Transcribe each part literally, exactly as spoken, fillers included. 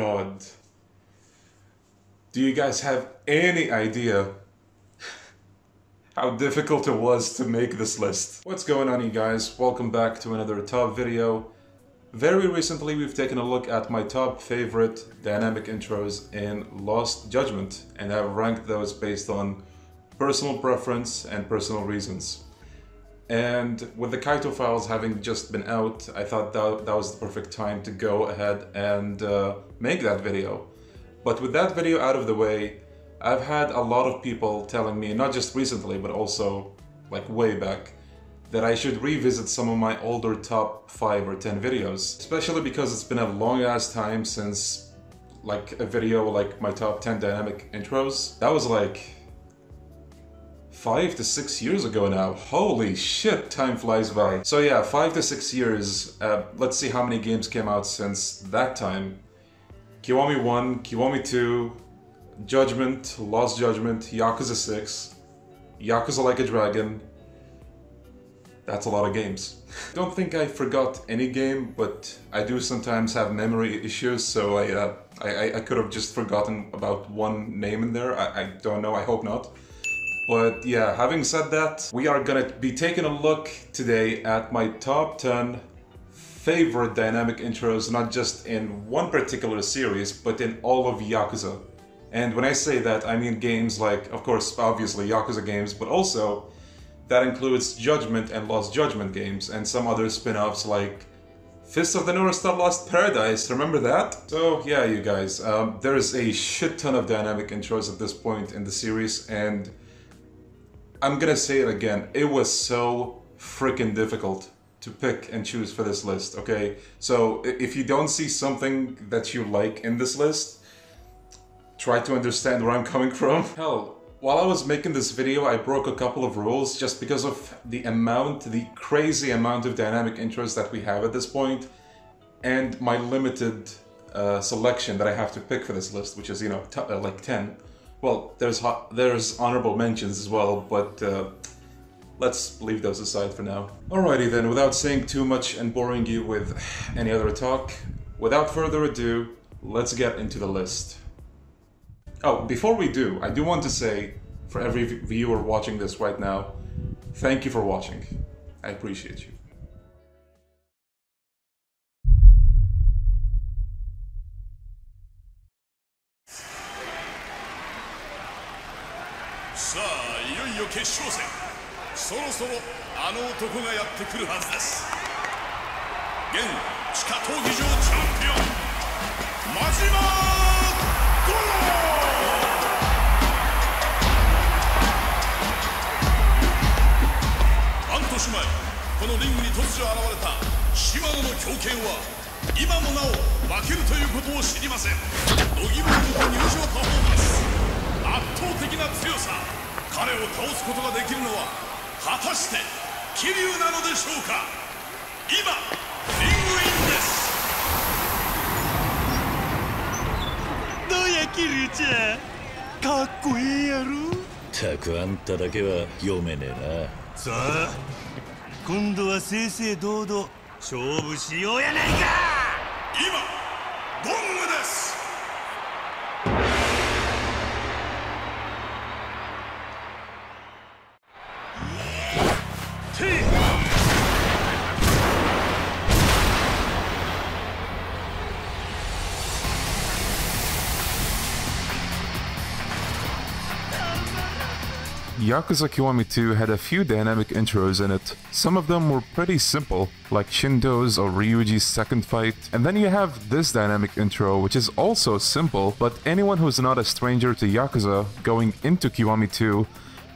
god. Do you guys have any idea how difficult it was to make this list? What's going on, you guys? Welcome back to another top video. Very recently we've taken a look at my top favorite dynamic intros in Lost Judgment, and I've ranked those based on personal preference and personal reasons. And with the Kaito files having just been out, I thought that, that was the perfect time to go ahead and uh, make that video. But with that video out of the way, I've had a lot of people telling me, not just recently, but also like way back, that I should revisit some of my older top five or ten videos. Especially because it's been a long ass time since like a video like my top ten dynamic intros. That was like five to six years ago now. Holy shit, time flies by. So yeah, five to six years. Uh, let's see how many games came out since that time. Kiwami one, Kiwami two, Judgment, Lost Judgment, Yakuza six, Yakuza Like a Dragon. That's a lot of games. Don't think I forgot any game, but I do sometimes have memory issues, so I, uh, I, I could have just forgotten about one name in there. I, I don't know, I hope not. But yeah, having said that, we are gonna be taking a look today at my top ten favorite dynamic intros, not just in one particular series, but in all of Yakuza. And when I say that, I mean games like, of course, obviously Yakuza games, but also that includes Judgment and Lost Judgment games, and some other spin-offs like Fist of the North Star Lost Paradise, remember that? So yeah, you guys, um, there is a shit ton of dynamic intros at this point in the series, and I'm gonna say it again, it was so freaking difficult to pick and choose for this list, okay? So if you don't see something that you like in this list, try to understand where I'm coming from. Hell, while I was making this video, I broke a couple of rules just because of the amount, the crazy amount of dynamic intros that we have at this point, and my limited uh, selection that I have to pick for this list, which is, you know, t uh, like ten. Well, there's there's honorable mentions as well, but uh, let's leave those aside for now. Alrighty then, without saying too much and boring you with any other talk, without further ado, let's get into the list. Oh, before we do, I do want to say, for every viewer watching this right now, thank you for watching. I appreciate you. Yakuza Kiwami two had a few dynamic intros in it. Some of them were pretty simple, like Shindo's or Ryuji's second fight, and then you have this dynamic intro, which is also simple, but anyone who's not a stranger to Yakuza going into Kiwami two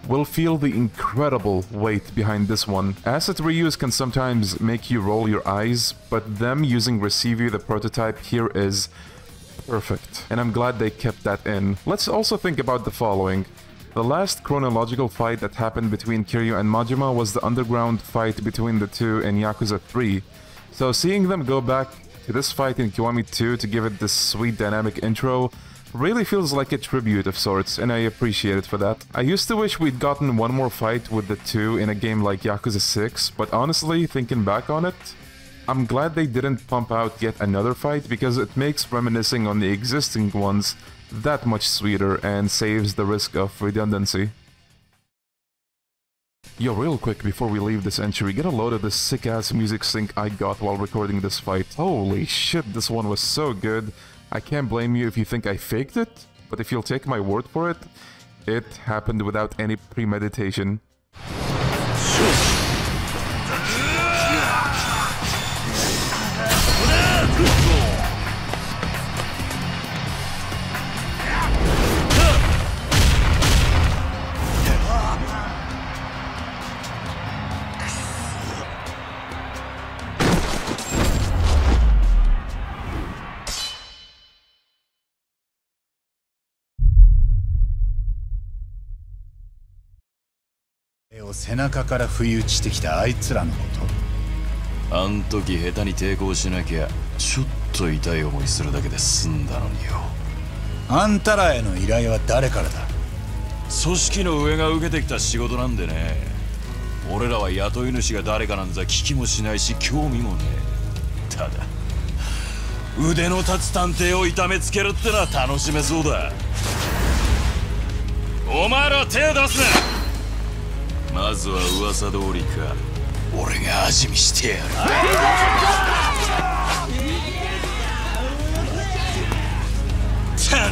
will feel the incredible weight behind this one. Asset reuse can sometimes make you roll your eyes, but them using Receive the prototype here is perfect, and I'm glad they kept that in. Let's also think about the following. The last chronological fight that happened between Kiryu and Majima was the underground fight between the two in Yakuza three, so seeing them go back to this fight in Kiwami two to give it this sweet dynamic intro really feels like a tribute of sorts, and I appreciate it for that. I used to wish we'd gotten one more fight with the two in a game like Yakuza six, but honestly, thinking back on it, I'm glad they didn't pump out yet another fight, because it makes reminiscing on the existing ones that much sweeter and saves the risk of redundancy. Yo, real quick before we leave this entry, get a load of this sick-ass music sync I got while recording this fight. Holy shit, this one was so good. I can't blame you if you think I faked it, but if you'll take my word for it, it happened without any premeditation.背中から不意打ちしてきたあいつらのことあん時下手に抵抗しなきゃちょっと痛い思いするだけで済んだのによあんたらへの依頼は誰からだ組織の上が受けてきた仕事なんでね俺らは雇い主が誰かなんざ聞きもしないし興味もねえただ腕の立つ探偵を痛めつけるってのは楽しめそうだお前ら手を出すな まずは噂通りか俺が味見してやる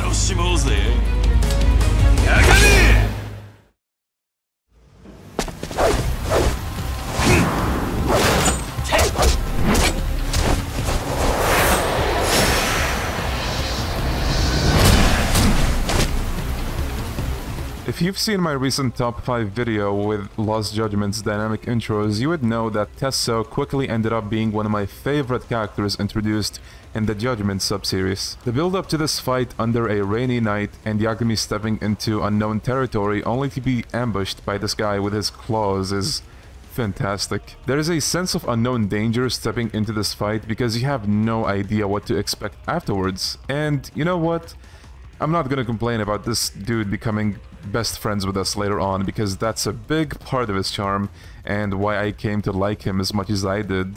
楽しもうぜYagami! If you've seen my recent top five video with Lost Judgment's dynamic intros, you would know that Tesso quickly ended up being one of my favorite characters introduced in the Judgment subseries. The build-up to this fight under a rainy night and Yagami stepping into unknown territory only to be ambushed by this guy with his claws is fantastic. There is a sense of unknown danger stepping into this fight because you have no idea what to expect afterwards. And you know what? I'm not gonna complain about this dude becoming best friends with us later on, because that's a big part of his charm and why I came to like him as much as I did.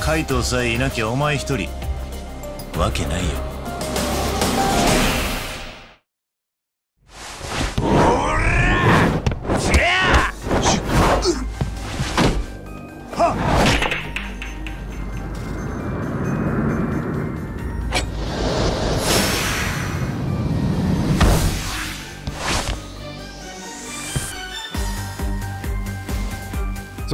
Kaito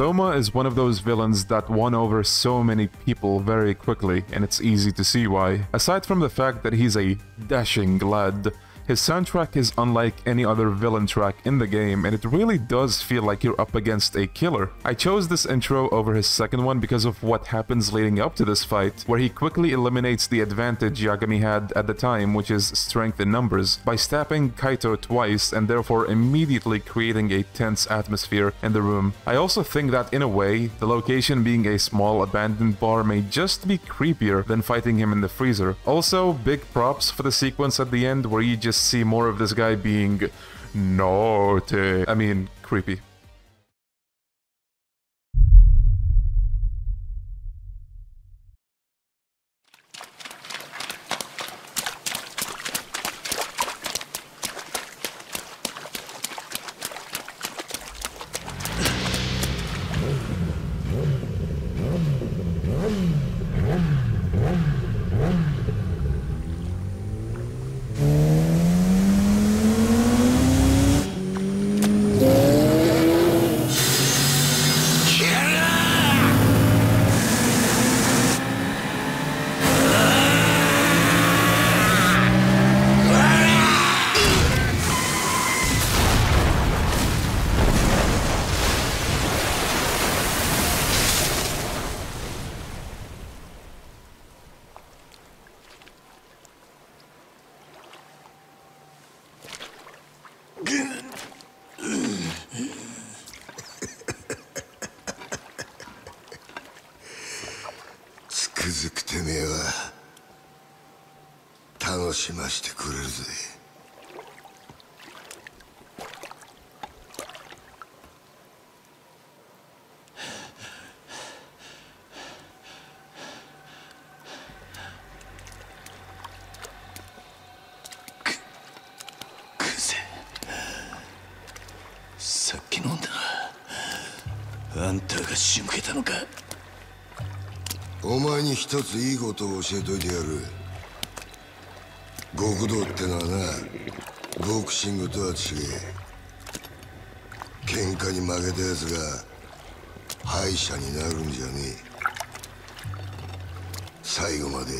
Doma is one of those villains that won over so many people very quickly, and it's easy to see why. Aside from the fact that he's a dashing lad, his soundtrack is unlike any other villain track in the game, and it really does feel like you're up against a killer. I chose this intro over his second one because of what happens leading up to this fight, where he quickly eliminates the advantage Yagami had at the time, which is strength in numbers, by stabbing Kaito twice and therefore immediately creating a tense atmosphere in the room. I also think that, in a way, the location being a small abandoned bar may just be creepier than fighting him in the freezer. Also, big props for the sequence at the end where you just see more of this guy being naughty. I mean, creepy. 済ましてくれるぜ。く、クゼ。さっき飲んだな。あんたが仕向けたのか。お前に一ついいことを教えといてやる。 極道ってのはな、ボクシングとは違え。喧嘩に負けたやつが敗者になるんじゃねえ。最後まで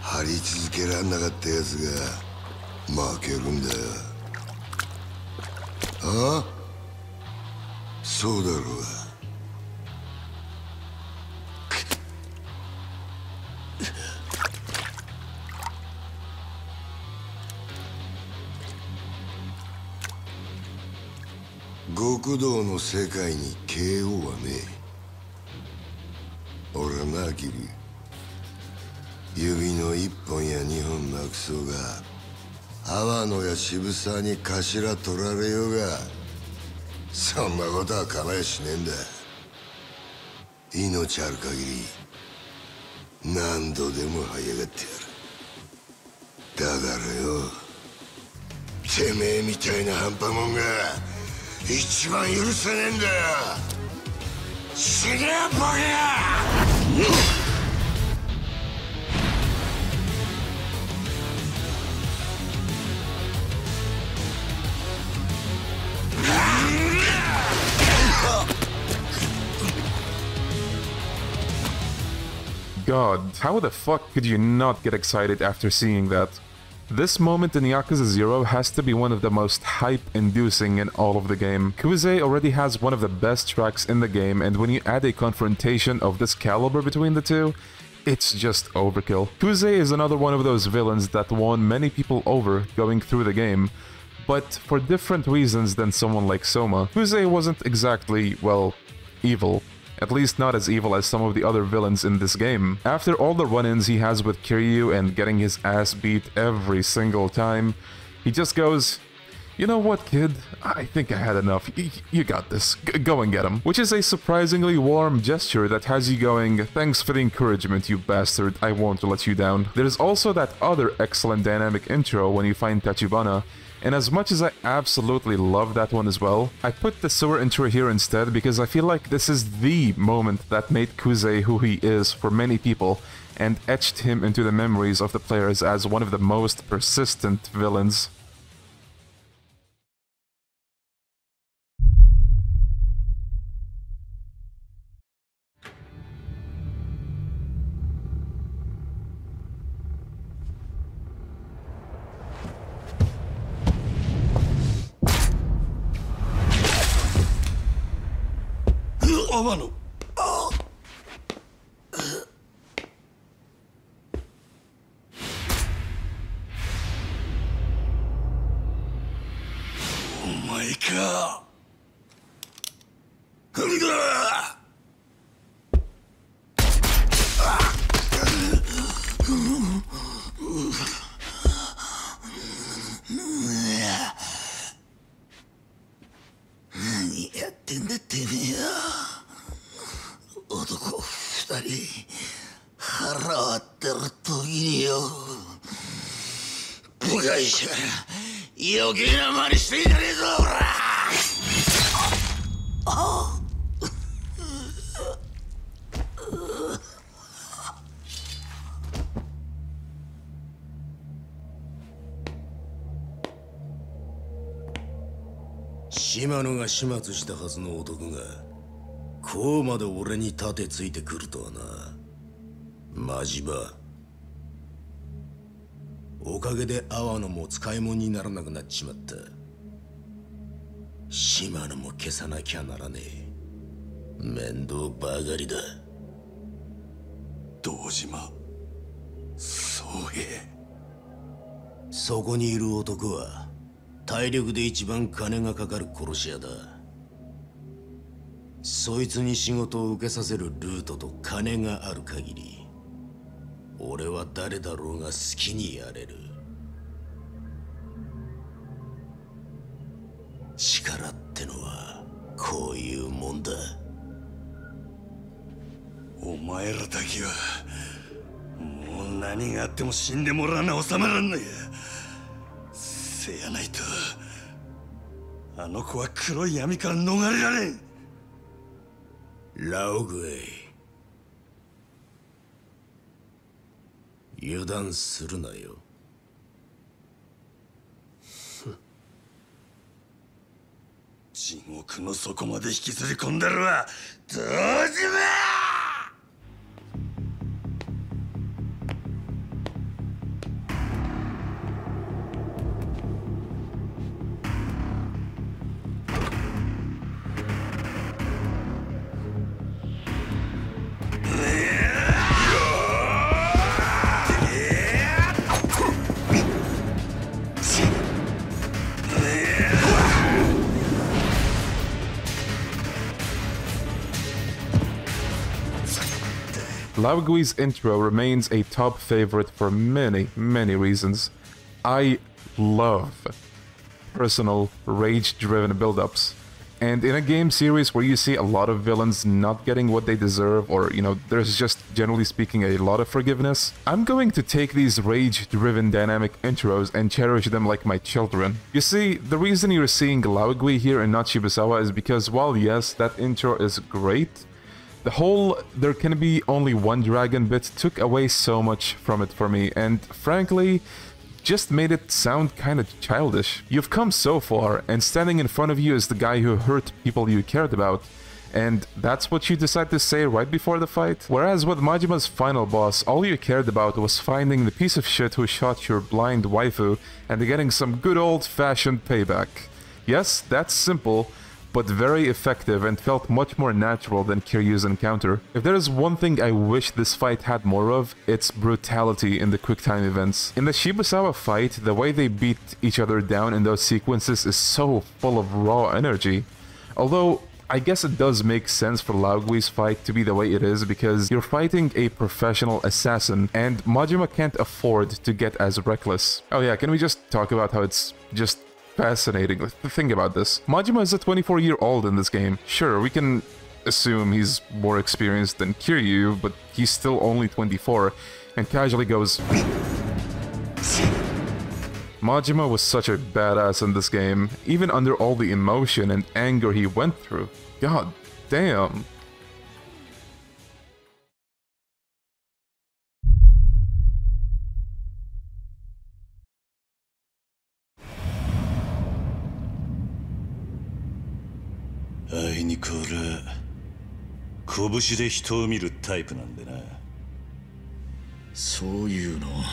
張り続けらんなかったやつが負けるんだよ。ああ？そうだろうが。 極道の世界に ケーオー はねえ。俺はな、キリュウ。指の一本や二本なくそうが、天野や渋沢に頭取られようが、そんなことは構えしねえんだ。命ある限り、何度でも這い上がってやる。だからよ、てめえみたいな半端もんが、 一番許せねえんだよ。死ねえバカ！ God, how the fuck could you not get excited after seeing that? This moment in Yakuza zero has to be one of the most hype-inducing in all of the game. Kuze already has one of the best tracks in the game, and when you add a confrontation of this caliber between the two, it's just overkill. Kuze is another one of those villains that won many people over going through the game, but for different reasons than someone like Soma. Kuze wasn't exactly, well, evil. At least not as evil as some of the other villains in this game. After all the run-ins he has with Kiryu and getting his ass beat every single time, he just goes, you know what, kid? I think I had enough. Y- you got this. G- go and get him. Which is a surprisingly warm gesture that has you going, thanks for the encouragement, you bastard. I won't let you down. There's also that other excellent dynamic intro when you find Tachibana. And as much as I absolutely love that one as well, I put the sewer intro here instead because I feel like this is the moment that made Kuze who he is for many people and etched him into the memories of the players as one of the most persistent villains. Majima. おかげで阿波野も使い物にならなくなっちまった。島野も消さなきゃならねえ。面倒ばかりだ。堂島宗平。そこにいる男は体力で一番金がかかる殺し屋だ。そいつに仕事を受けさせるルートと金がある限り俺は誰だろうが好きにやれる。力ってのはこういうもんだ。お前らだけはもう何があっても死んでもらわな収まらんのや。せやないとあの子は黒い闇から逃れられん。ラオグエイ、 油断するなよ。地獄の底まで引きずり込んでるわ。どうじめ！ Laogui's intro remains a top favorite for many, many reasons. I love personal, rage-driven build-ups. And in a game series where you see a lot of villains not getting what they deserve, or, you know, there's just, generally speaking, a lot of forgiveness, I'm going to take these rage-driven dynamic intros and cherish them like my children. You see, the reason you're seeing Laogui here and not Shibasawa is because, while yes, that intro is great, the whole "there can be only one dragon" bit took away so much from it for me, and frankly, just made it sound kinda childish. You've come so far, and standing in front of you is the guy who hurt people you cared about, and that's what you decide to say right before the fight? Whereas with Majima's final boss, all you cared about was finding the piece of shit who shot your blind waifu and getting some good old-fashioned payback. Yes, that's simple, but very effective and felt much more natural than Kiryu's encounter. If there is one thing I wish this fight had more of, it's brutality in the quick-time events. In the Shibasawa fight, the way they beat each other down in those sequences is so full of raw energy. Although, I guess it does make sense for Laogui's fight to be the way it is because you're fighting a professional assassin and Majima can't afford to get as reckless. Oh yeah, can we just talk about how it's just fascinating to think about this? Majima is a twenty-four-year-old in this game. Sure, we can assume he's more experienced than Kiryu, but he's still only twenty-four, and casually goes... Majima was such a badass in this game, even under all the emotion and anger he went through. God damn. So you know,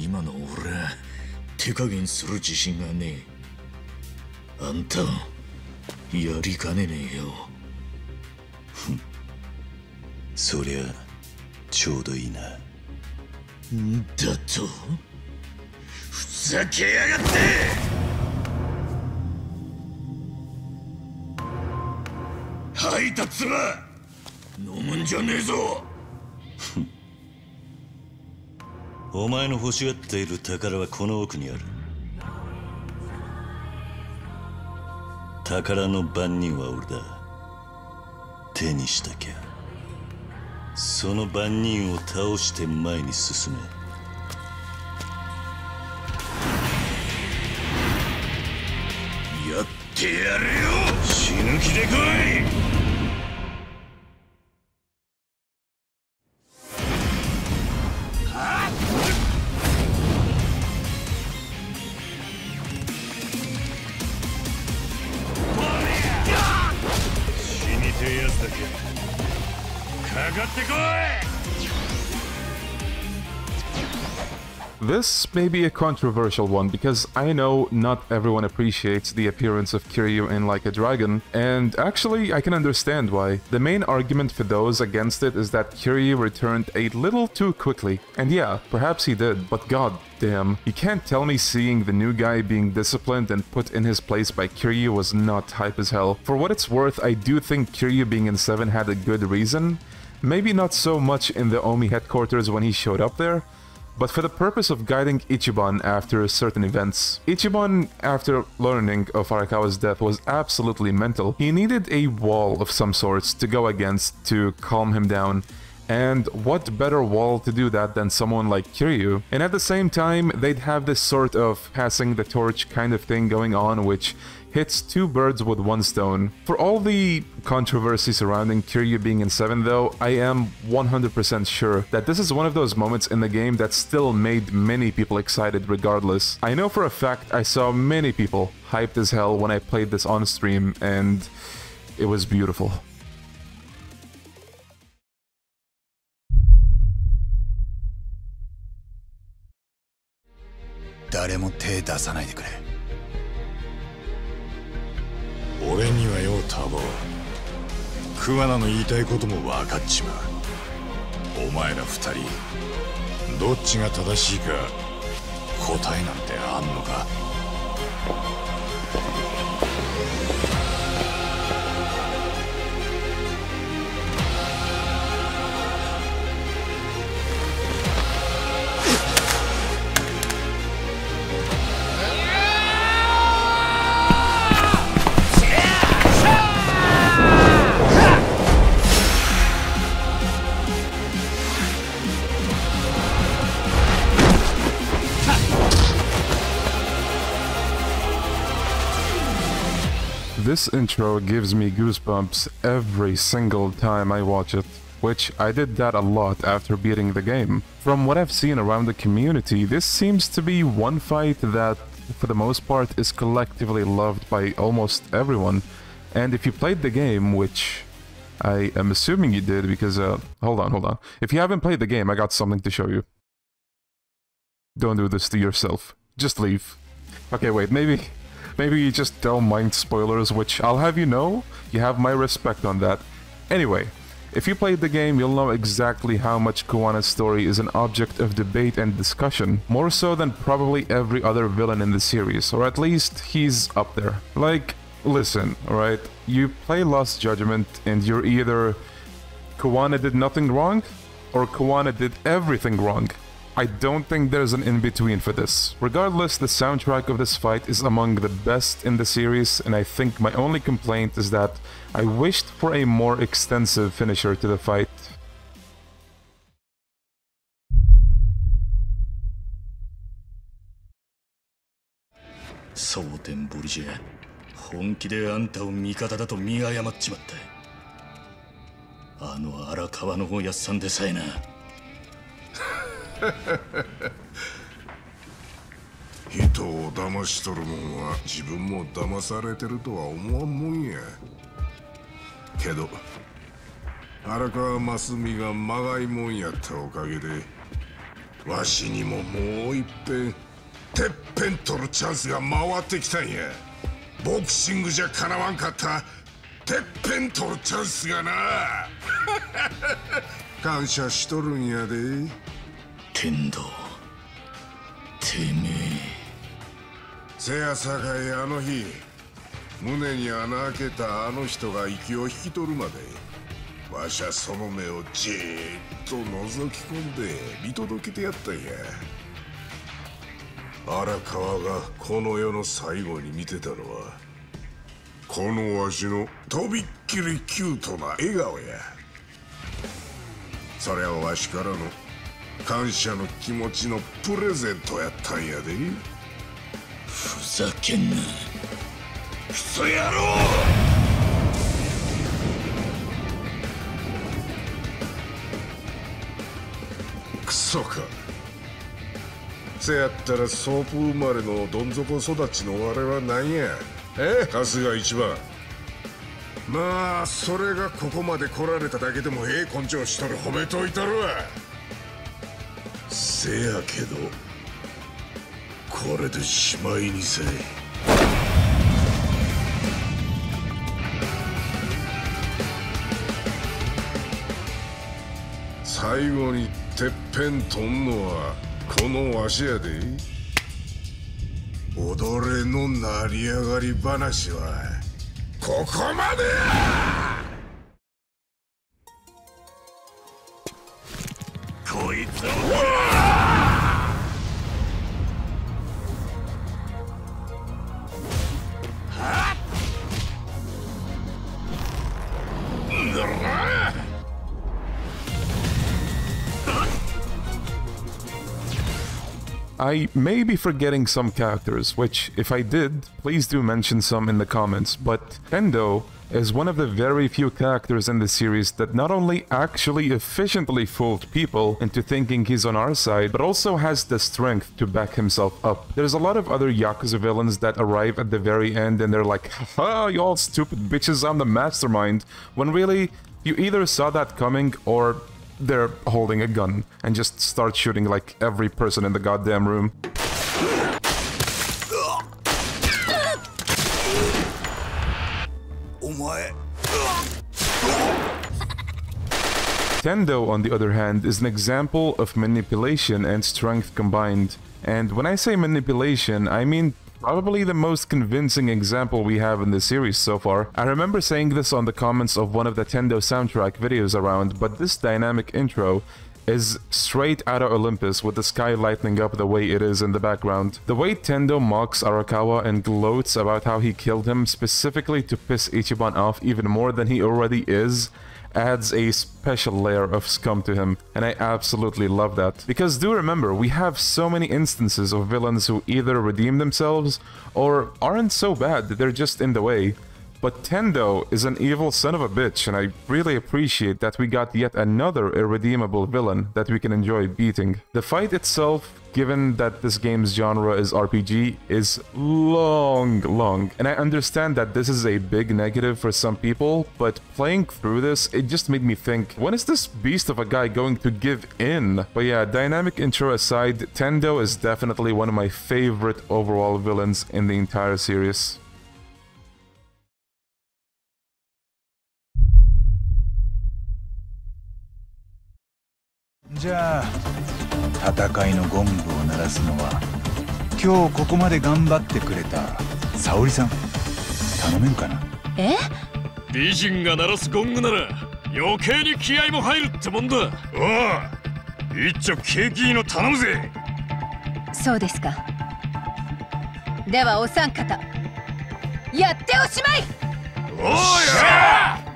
今の俺は手加減する自信がねえ。あんたをやりかねねえよ。そりゃちょうどいいな。んだと？ふざけやがって！吐いたつら飲むんじゃねえぞ。 お前の欲しがっている宝はこの奥にある。宝の番人は俺だ。手にしたきゃ、その番人を倒して前に進め。やってやれよ。死ぬ気で来い。This may be a controversial one, because I know not everyone appreciates the appearance of Kiryu in Like a Dragon, and actually I can understand why. The main argument for those against it is that Kiryu returned a little too quickly. And yeah, perhaps he did, but god damn, you can't tell me seeing the new guy being disciplined and put in his place by Kiryu was not hype as hell. For what it's worth, I do think Kiryu being in seven had a good reason. Maybe not so much in the Omi headquarters when he showed up there, but for the purpose of guiding Ichiban after certain events. Ichiban, after learning of Arakawa's death, was absolutely mental. He needed a wall of some sorts to go against to calm him down. And what better wall to do that than someone like Kiryu? And at the same time, they'd have this sort of passing the torch kind of thing going on, which hits two birds with one stone. For all the controversy surrounding Kiryu being in seven though, I am one hundred percent sure that this is one of those moments in the game that still made many people excited regardless. I know for a fact I saw many people hyped as hell when I played this on stream, and it was beautiful. This intro gives me goosebumps every single time I watch it, which I did that a lot after beating the game. From what I've seen around the community, this seems to be one fight that, for the most part, is collectively loved by almost everyone. And if you played the game, which I am assuming you did because, uh, hold on, hold on. If you haven't played the game, I got something to show you. Don't do this to yourself. Just leave. Okay, wait, maybe... Maybe you just don't mind spoilers, which I'll have you know, you have my respect on that. Anyway, if you played the game, you'll know exactly how much Kuwana's story is an object of debate and discussion, more so than probably every other villain in the series, or at least he's up there. Like, listen, alright, you play Lost Judgment and you're either Kuwana did nothing wrong, or Kuwana did everything wrong. I don't think there's an in-between for this. Regardless, the soundtrack of this fight is among the best in the series, and I think my only complaint is that I wished for a more extensive finisher to the fight.人を騙しとるもんは自分も騙されてるとは思わんもんや。けど荒川ますみがまがいもんやったおかげでわしにももういっぺんてっぺん取るチャンスが回ってきたんや。ボクシングじゃかなわんかったてっぺん取るチャンスがな。感謝しとるんやで。 Tendo, teme. Seyasakai, ano hi, mune ni ana aketa ano hito ga iki o hikitoru made, washi wa sono me o jiitto nozoki konde mitodokete yatta en ya. Arakawa ga kono yo no saigo ni miteta no wa, kono washi no tobikkiri kyuto na egao ya. Sore wa washi kara no 感謝の気持ちのプレゼントやったんやで。ふざけんな。クソ野郎。クソか。せやったらソープ生まれのどん底育ちの我は何や。え？春日一番。まあそれがここまで来られただけでもええ根性しとる褒めといたるわ。 せやけど I may be forgetting some characters, which, if I did, please do mention some in the comments, but Tendo is one of the very few characters in the series that not only actually efficiently fooled people into thinking he's on our side, but also has the strength to back himself up. There's a lot of other Yakuza villains that arrive at the very end and they're like, haha, you all stupid bitches, I'm the mastermind, when really, you either saw that coming or they're holding a gun and just start shooting like every person in the goddamn room. Tendo, on the other hand, is an example of manipulation and strength combined. And when I say manipulation, I mean probably the most convincing example we have in the series so far. I remember saying this on the comments of one of the Tendo soundtrack videos around, but this dynamic intro is straight out of Olympus with the sky lighting up the way it is in the background. The way Tendo mocks Arakawa and gloats about how he killed him specifically to piss Ichiban off even more than he already is adds a special layer of scum to him, and I absolutely love that. Because do remember, we have so many instances of villains who either redeem themselves or aren't so bad that they're just in the way. But Tendo is an evil son of a bitch, and I really appreciate that we got yet another irredeemable villain that we can enjoy beating. The fight itself, given that this game's genre is R P G, is long, long. And I understand that this is a big negative for some people, but playing through this, it just made me think, when is this beast of a guy going to give in? But yeah, dynamic intro aside, Tendo is definitely one of my favorite overall villains in the entire series.じゃあ戦いのゴングを鳴らすのは今日ここまで頑張ってくれた沙織さん、頼めんかな。え？美人が鳴らすゴングなら余計に気合も入るってもんだ。おお、いっちょ景気の頼むぜ。そうですか。ではお三方やっておしまい。おーやー。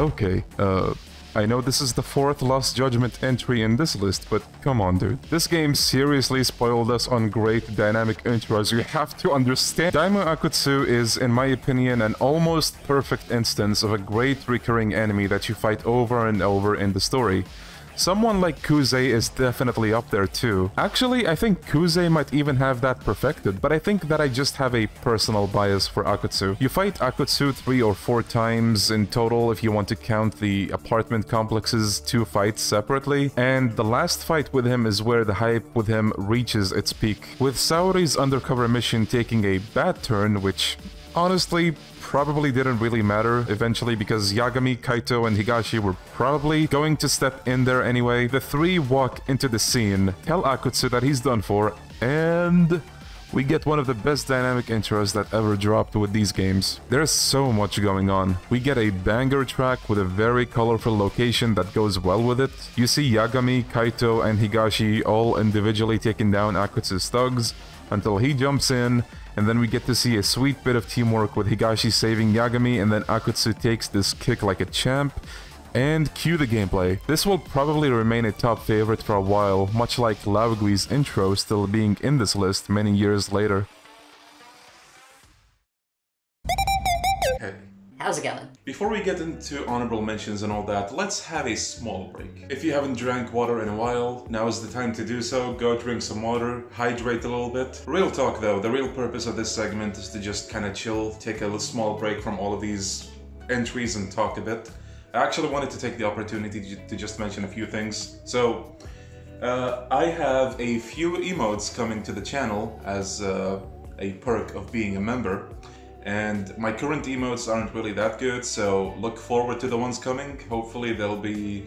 Okay, uh, I know this is the fourth Lost Judgment entry in this list, but come on, dude. This game seriously spoiled us on great dynamic intros, you have to understand. Daimyo Akutsu is, in my opinion, an almost perfect instance of a great recurring enemy that you fight over and over in the story. Someone like Kuze is definitely up there too. Actually, I think Kuze might even have that perfected, but I think that I just have a personal bias for Akutsu. You fight Akutsu three or four times in total if you want to count the apartment complex's two fights separately, and the last fight with him is where the hype with him reaches its peak, with Saori's undercover mission taking a bad turn, which honestly probably didn't really matter eventually because Yagami, Kaito, and Higashi were probably going to step in there anyway. The three walk into the scene, tell Akutsu that he's done for, and we get one of the best dynamic intros that ever dropped with these games. There's so much going on. We get a banger track with a very colorful location that goes well with it. You see Yagami, Kaito, and Higashi all individually taking down Akutsu's thugs, until he jumps in, and then we get to see a sweet bit of teamwork with Higashi saving Yagami, and then Akutsu takes this kick like a champ. And cue the gameplay. This will probably remain a top favorite for a while, much like Laogui's intro still being in this list many years later. Hey. How's it going? Before we get into honorable mentions and all that, let's have a small break. If you haven't drank water in a while, now is the time to do so. Go drink some water, hydrate a little bit. Real talk though, the real purpose of this segment is to just kinda chill, take a small break from all of these entries and talk a bit. I actually wanted to take the opportunity to just mention a few things. So, uh, I have a few emotes coming to the channel as uh, a perk of being a member. And my current emotes aren't really that good, so look forward to the ones coming. Hopefully they'll be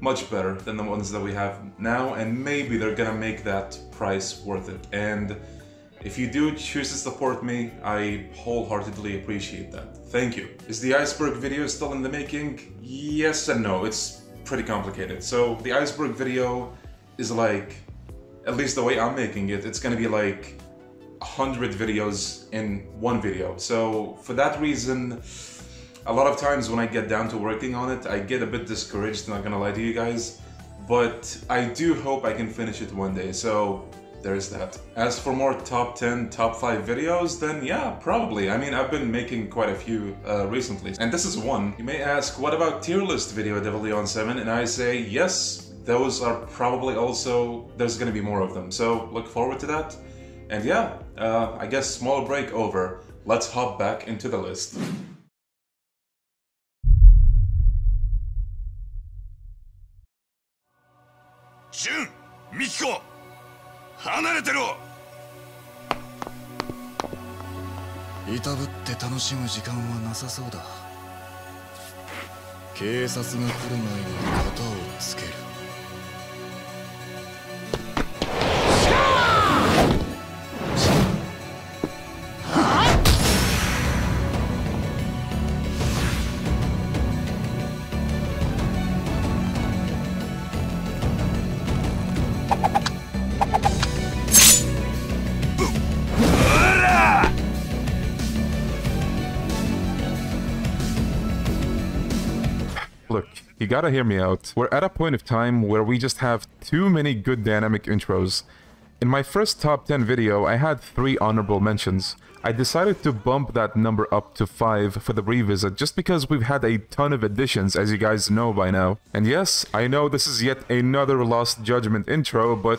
much better than the ones that we have now, and maybe they're gonna make that price worth it. And if you do choose to support me, I wholeheartedly appreciate that. Thank you. Is the iceberg video still in the making? Yes and no, it's pretty complicated. So the iceberg video is like, at least the way I'm making it, it's gonna be like one hundred videos in one video. So for that reason, a lot of times when I get down to working on it, I get a bit discouraged, not gonna lie to you guys, but I do hope I can finish it one day. So there's that. As for more top ten, top five videos, then yeah, probably. I mean, I've been making quite a few uh, recently, and this is one. You may ask, what about tier list video Devil Leon seven? And I say, yes, those are probably also, there's gonna be more of them. So look forward to that. And yeah, uh, I guess small break over. Let's hop back into the list. Jun, Mikiko! You gotta hear me out. We're at a point of time where we just have too many good dynamic intros. In my first top ten video, I had three honorable mentions. I decided to bump that number up to five for the revisit just because we've had a ton of additions, as you guys know by now. And yes, I know this is yet another Lost Judgment intro, but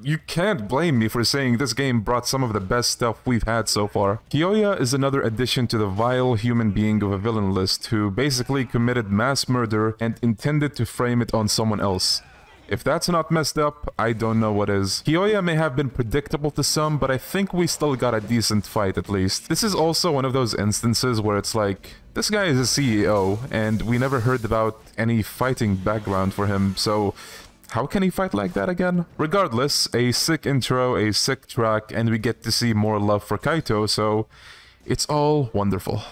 you can't blame me for saying this game brought some of the best stuff we've had so far. Kiyoya is another addition to the vile human being of a villain list who basically committed mass murder and intended to frame it on someone else. If that's not messed up, I don't know what is. Kiyoya may have been predictable to some, but I think we still got a decent fight at least. This is also one of those instances where it's like, this guy is a C E O, and we never heard about any fighting background for him, so how can he fight like that again? Regardless, a sick intro, a sick track, and we get to see more love for Kaito, so it's all wonderful.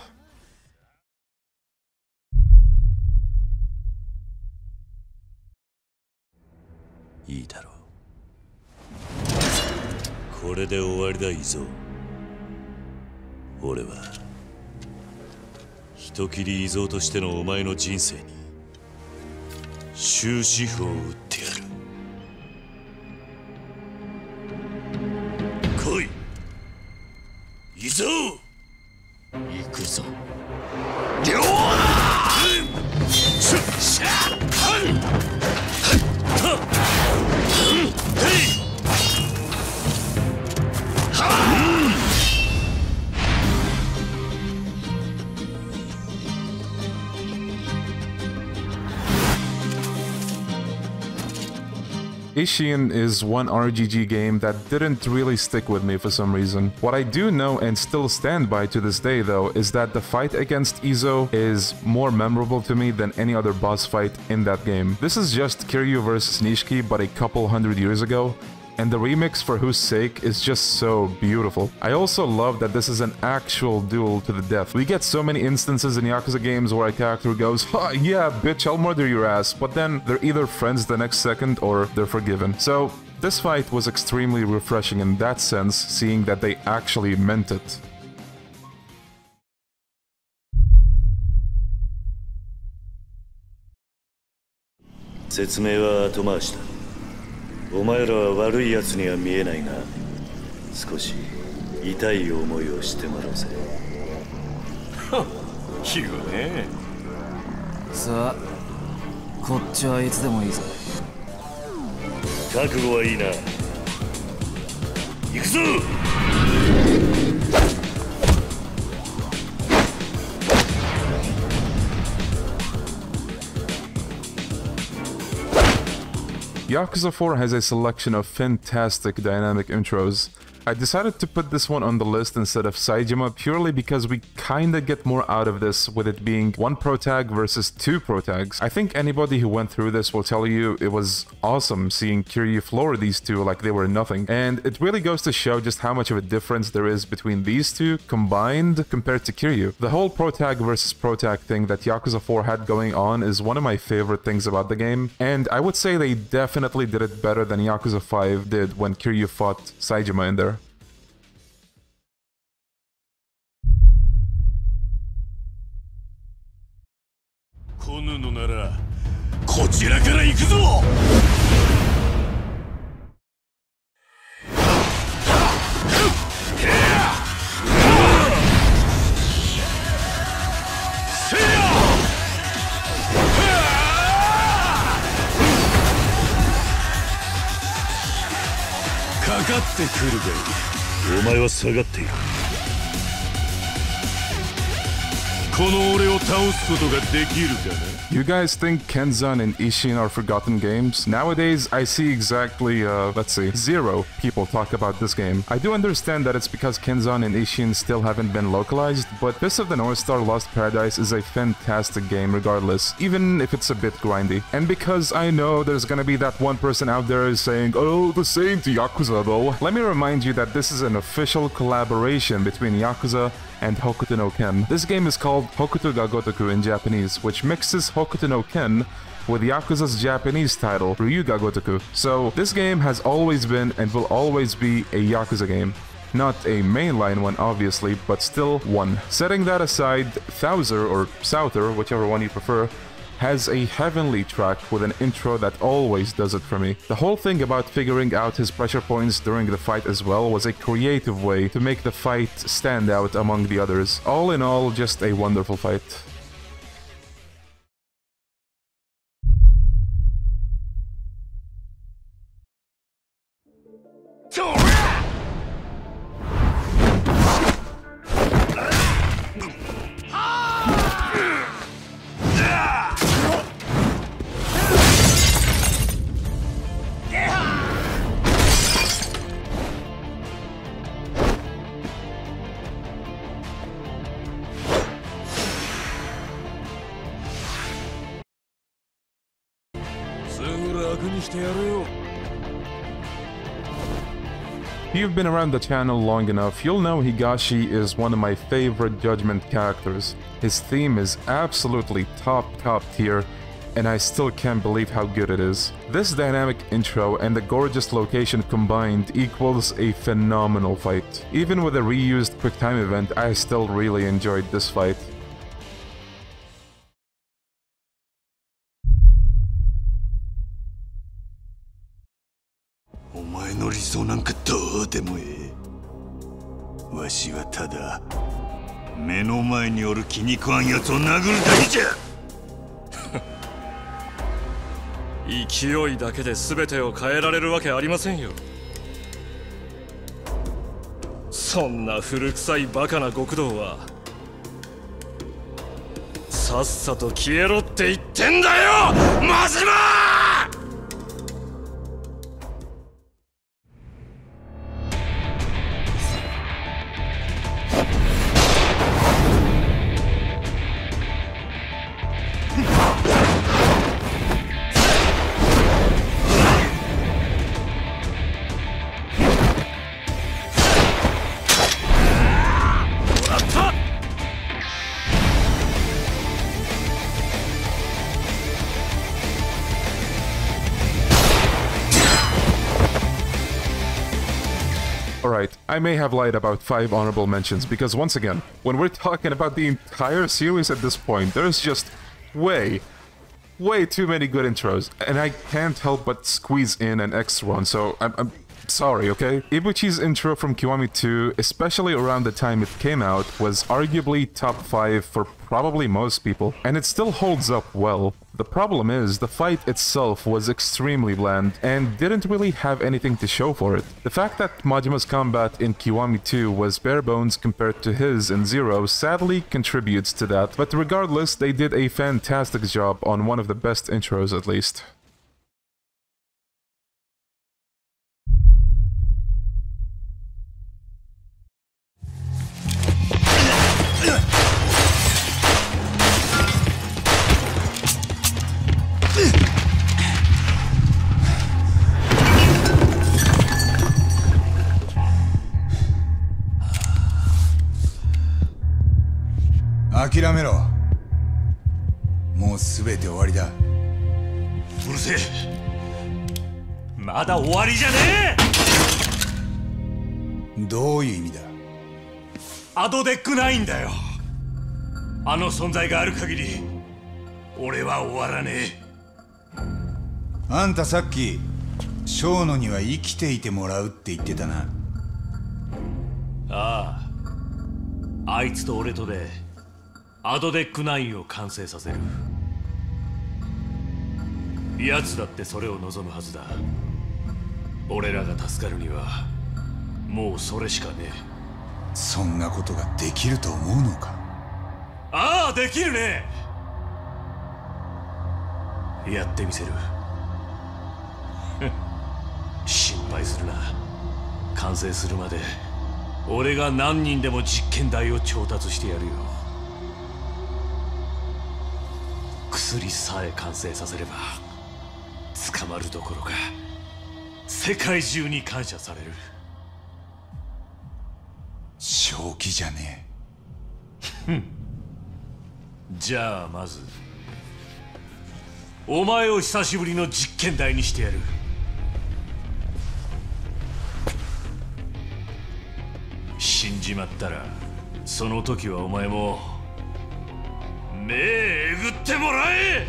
終止符を打ってやる。来い。行くぞ。行くぞ。両腕。 Ishin is one R G G game that didn't really stick with me for some reason. What I do know and still stand by to this day though is that the fight against Izo is more memorable to me than any other boss fight in that game. This is just Kiryu versus Nishiki but a couple hundred years ago, and the remix for Whose Sake is just so beautiful. I also love that this is an actual duel to the death. We get so many instances in Yakuza games where a character goes, "Ha, yeah, bitch, I'll murder your ass," but then they're either friends the next second or they're forgiven. So This fight was extremely refreshing in that sense, seeing that they actually meant it. Yakuza four has a selection of fantastic dynamic intros. I decided to put this one on the list instead of Saejima purely because we kinda get more out of this with it being one protag versus two protags. I think anybody who went through this will tell you it was awesome seeing Kiryu floor these two like they were nothing, and it really goes to show just how much of a difference there is between these two combined compared to Kiryu. The whole protag versus protag thing that Yakuza four had going on is one of my favorite things about the game, and I would say they definitely did it better than Yakuza five did when Kiryu fought Saejima in there. You guys think Kenzan and Ishin are forgotten games? Nowadays, I see exactly, uh, let's see, zero people talk about this game. I do understand that it's because Kenzan and Ishin still haven't been localized, but Fist of the North Star Lost Paradise is a fantastic game regardless, even if it's a bit grindy. And because I know there's gonna be that one person out there saying, "Oh, the same to Yakuza though," let me remind you that this is an official collaboration between Yakuza and Hokuto no Ken. This game is called Hokuto ga Gotoku in Japanese, which mixes Hokuto no Ken with Yakuza's Japanese title, Ryu ga Gotoku. So this game has always been and will always be a Yakuza game. Not a mainline one, obviously, but still one. Setting that aside, Thouser, or Souther, whichever one you prefer, has a heavenly track with an intro that always does it for me. The whole thing about figuring out his pressure points during the fight as well was a creative way to make the fight stand out among the others. All in all, just a wonderful fight. If you've been around the channel long enough, you'll know Higashi is one of my favorite Judgment characters. His theme is absolutely top top tier, and I still can't believe how good it is. This dynamic intro and the gorgeous location combined equals a phenomenal fight. Even with a reused quick time event, I still really enjoyed this fight. Majima! Alright, I may have lied about five honorable mentions, because once again, when we're talking about the entire series at this point, there's just way, way too many good intros, and I can't help but squeeze in an extra one, so I'm, I'm sorry, okay? Ibuchi's intro from Kiwami two, especially around the time it came out, was arguably top five for probably most people, and it still holds up well. The problem is, the fight itself was extremely bland and didn't really have anything to show for it. The fact that Majima's combat in Kiwami two was bare bones compared to his in Zero sadly contributes to that, but regardless, they did a fantastic job on one of the best intros at least.ああ、あいつと俺とで アドデックナインを完成させる。奴だってそれを望むはずだ。俺らが助かるにはもうそれしかねえ。そんなことができると思うのか。ああ、できるね。やってみせる。心配するな。完成するまで俺が何人でも実験台を調達してやるよ。 薬さえ完成させれば捕まるどころか世界中に感謝される。正気じゃねえ。じゃあまずお前を久しぶりの実験台にしてやる。死んじまったらその時はお前も 目えぐってもらえ。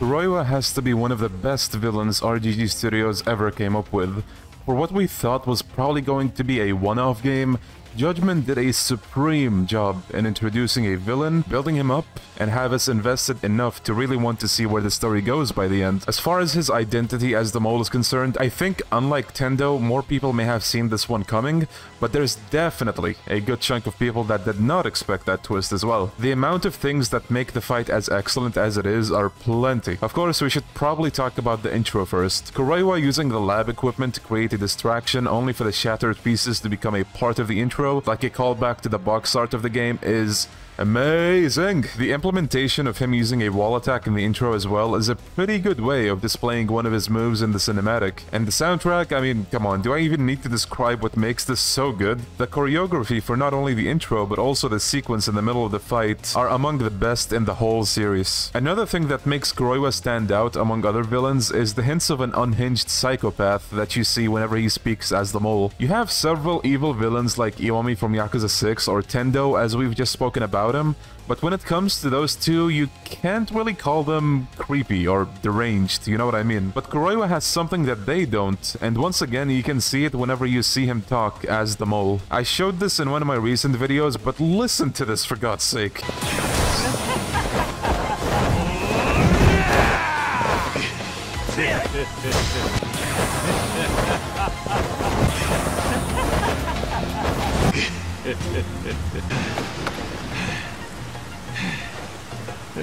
Kuroiwa has to be one of the best villains R G G Studios ever came up with. For what we thought was probably going to be a one-off game, Judgment did a supreme job in introducing a villain, building him up, and have us invested enough to really want to see where the story goes by the end. As far as his identity as the mole is concerned, I think, unlike Tendo, more people may have seen this one coming, but there's definitely a good chunk of people that did not expect that twist as well. The amount of things that make the fight as excellent as it is are plenty. Of course, we should probably talk about the intro first. Kuroiwa using the lab equipment to create a distraction only for the shattered pieces to become a part of the intro, like a callback to the box art of the game, is amazing. The implementation of him using a wall attack in the intro as well is a pretty good way of displaying one of his moves in the cinematic. And the soundtrack, I mean, come on, do I even need to describe what makes this so good? The choreography for not only the intro, but also the sequence in the middle of the fight are among the best in the whole series. Another thing that makes Kuroiwa stand out among other villains is the hints of an unhinged psychopath that you see whenever he speaks as the mole. You have several evil villains like Iwami from Yakuza six or Tendo, as we've just spoken about him, but when it comes to those two, you can't really call them creepy or deranged, you know what I mean? But Kuroiwa has something that they don't, and once again, you can see it whenever you see him talk as the mole. I showed this in one of my recent videos, but listen to this for God's sake.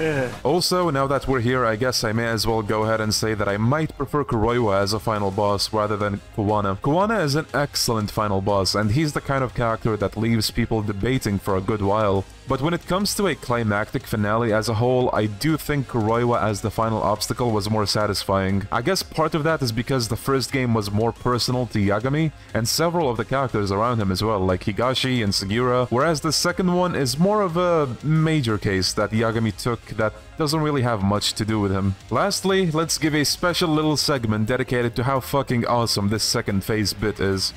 Yeah. Also, now that we're here, I guess I may as well go ahead and say that I might prefer Kuroiwa as a final boss rather than Kuwana. Kuwana is an excellent final boss, and he's the kind of character that leaves people debating for a good while. But when it comes to a climactic finale as a whole, I do think Kuroiwa as the final obstacle was more satisfying. I guess part of that is because the first game was more personal to Yagami, and several of the characters around him as well, like Higashi and Sugura, whereas the second one is more of a major case that Yagami took that doesn't really have much to do with him. Lastly, let's give a special little segment dedicated to how fucking awesome this second phase bit is.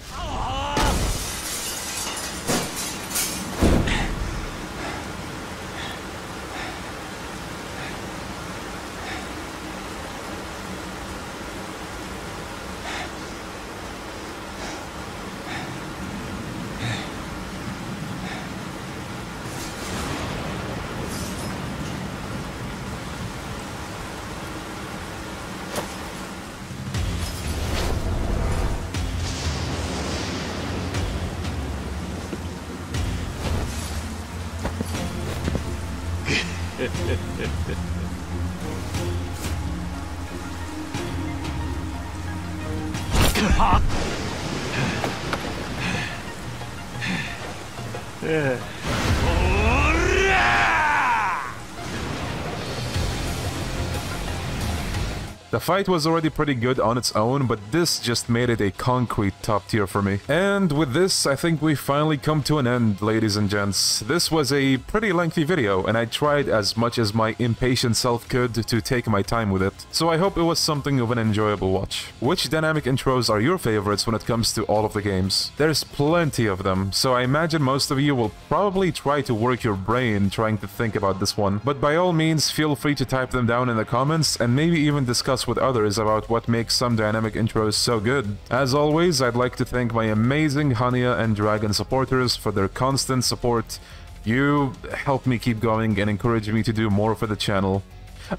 The fight was already pretty good on its own, but this just made it a concrete top tier for me. And with this, I think we finally come to an end, ladies and gents. This was a pretty lengthy video, and I tried as much as my impatient self could to take my time with it, so I hope it was something of an enjoyable watch. Which dynamic intros are your favorites when it comes to all of the games? There's plenty of them, so I imagine most of you will probably try to work your brain trying to think about this one, but by all means feel free to type them down in the comments and maybe even discuss with others about what makes some dynamic intros so good. As always, I'd like to thank my amazing Hania and Dragon supporters for their constant support. You help me keep going and encourage me to do more for the channel.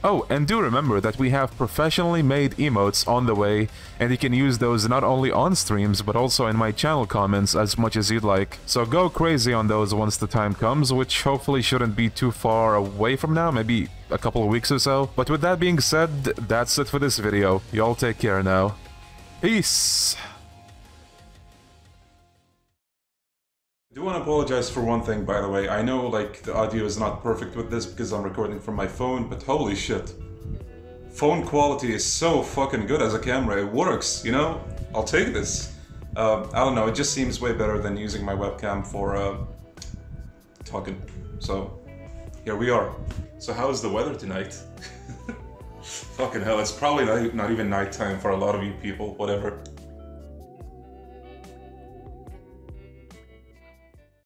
Oh, and do remember that we have professionally made emotes on the way, and you can use those not only on streams, but also in my channel comments as much as you'd like. So go crazy on those once the time comes, which hopefully shouldn't be too far away from now, maybe a couple of weeks or so. But with that being said, that's it for this video. Y'all take care now. Peace! I do want to apologize for one thing, by the way. I know, like, the audio is not perfect with this because I'm recording from my phone, but holy shit. Phone quality is so fucking good as a camera. It works, you know? I'll take this. Uh, I don't know, it just seems way better than using my webcam for, uh, talking. So, here we are. So how is the weather tonight? Fucking hell, it's probably not, not even nighttime for a lot of you people, whatever.